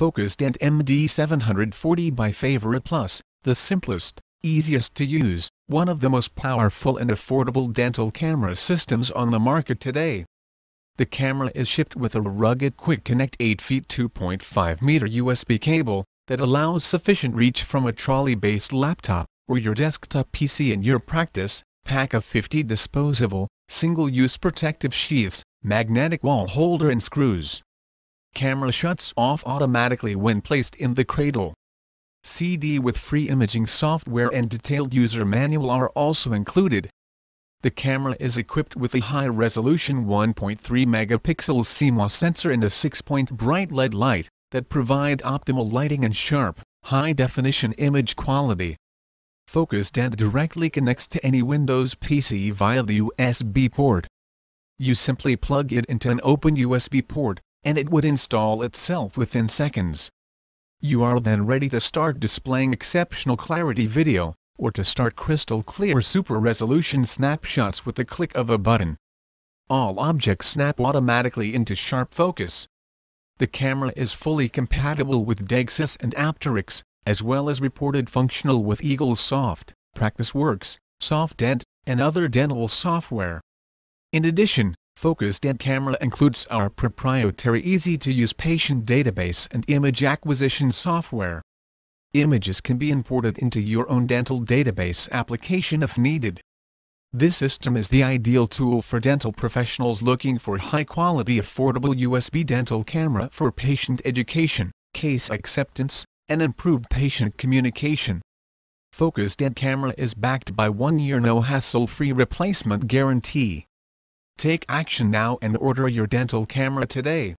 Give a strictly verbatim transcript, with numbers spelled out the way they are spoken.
FocusDent M D seven forty by Favorite Plus, the simplest, easiest to use, one of the most powerful and affordable dental camera systems on the market today. The camera is shipped with a rugged Quick Connect eight feet two point five meter U S B cable that allows sufficient reach from a trolley-based laptop or your desktop P C in your practice. Pack of fifty disposable, single-use protective sheaths, magnetic wall holder and screws. Camera shuts off automatically when placed in the cradle. C D with free imaging software and detailed user manual are also included. The camera is equipped with a high-resolution one point three megapixel C M O S sensor and a six point bright L E D light that provide optimal lighting and sharp, high-definition image quality. FocusDent directly connects to any Windows P C via the U S B port. You simply plug it into an open U S B port, and it would install itself within seconds. You are then ready to start displaying exceptional clarity video, or to start crystal clear super resolution snapshots with the click of a button. All objects snap automatically into sharp focus. The camera is fully compatible with Dexis and Apteryx, as well as reported functional with EagleSoft, PracticeWorks, SoftDent, and other dental software. In addition, FocusDent camera includes our proprietary easy-to-use patient database and image acquisition software. Images can be imported into your own dental database application if needed. This system is the ideal tool for dental professionals looking for high-quality affordable U S B dental camera for patient education, case acceptance, and improved patient communication. FocusDent camera is backed by one year no hassle-free replacement guarantee. Take action now and order your dental camera today.